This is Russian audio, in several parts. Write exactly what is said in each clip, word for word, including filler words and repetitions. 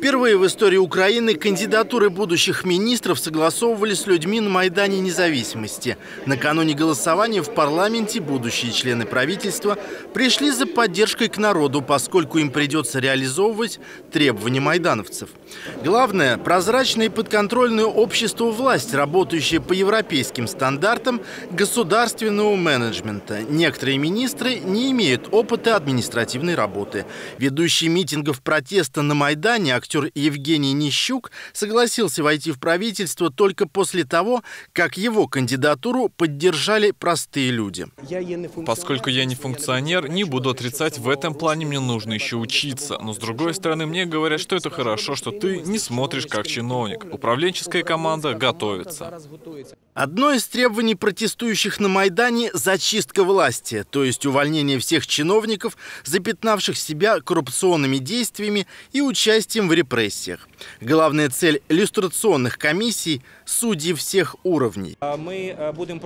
Впервые в истории Украины кандидатуры будущих министров согласовывали с людьми на Майдане Независимости. Накануне голосования в парламенте будущие члены правительства пришли за поддержкой к народу, поскольку им придется реализовывать требования майдановцев. Главное – прозрачное и подконтрольное обществу власть, работающая по европейским стандартам государственного менеджмента. Некоторые министры не имеют опыта административной работы. Ведущий митингов протеста на Майдане – актер Евгений Нищук согласился войти в правительство только после того, как его кандидатуру поддержали простые люди. Поскольку я не функционер, не буду отрицать, в этом плане мне нужно еще учиться. Но с другой стороны, мне говорят, что это хорошо, что ты не смотришь как чиновник. Управленческая команда готовится. Одно из требований протестующих на Майдане – зачистка власти, то есть увольнение всех чиновников, запятнавших себя коррупционными действиями и участием в репрессиях. Главная цель иллюстрационных комиссий – судьи всех уровней. Мы будем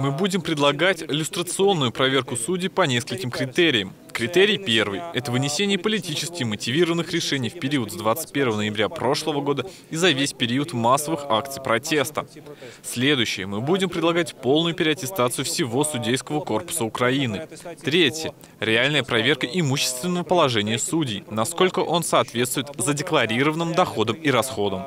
Мы будем предлагать иллюстрационную проверку судей по нескольким критериям. Критерий первый – это вынесение политически мотивированных решений в период с двадцать первого ноября прошлого года и за весь период массовых акций протеста. Следующее – мы будем предлагать полную переаттестацию всего судейского корпуса Украины. Третье – реальная проверка имущественного положения судей, насколько он соответствует задекларированным доходам и расходам.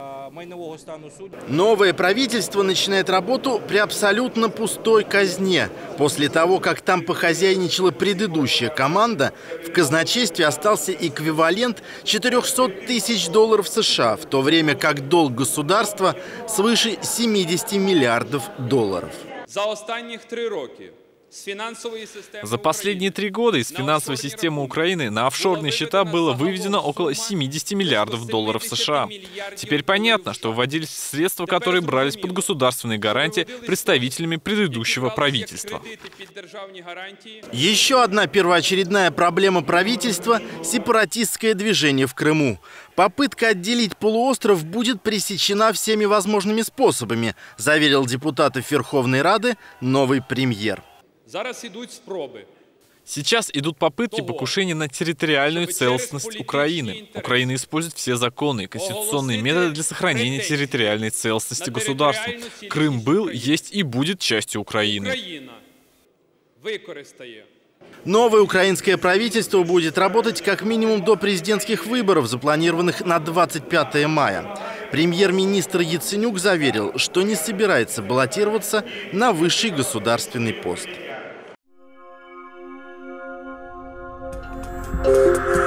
Новое правительство начинает работу при абсолютно пустой казне. После того, как там похозяйничала предыдущая команда, в казначействе остался эквивалент четырёхсот тысяч долларов США, в то время как долг государства свыше семидесяти миллиардов долларов. За останніх три роки. За последние три года из финансовой системы Украины на офшорные счета было выведено около семидесяти миллиардов долларов США. Теперь понятно, что вводились средства, которые брались под государственные гарантии представителями предыдущего правительства. Еще одна первоочередная проблема правительства – сепаратистское движение в Крыму. Попытка отделить полуостров будет пресечена всеми возможными способами, заверил депутатов Верховной Рады новый премьер. Сейчас идут попытки покушения на территориальную целостность Украины. Украина использует все законы и конституционные методы для сохранения территориальной целостности государства. Крым был, есть и будет частью Украины. Новое украинское правительство будет работать как минимум до президентских выборов, запланированных на двадцать пятое мая. Премьер-министр Яценюк заверил, что не собирается баллотироваться на высший государственный пост. Thank you.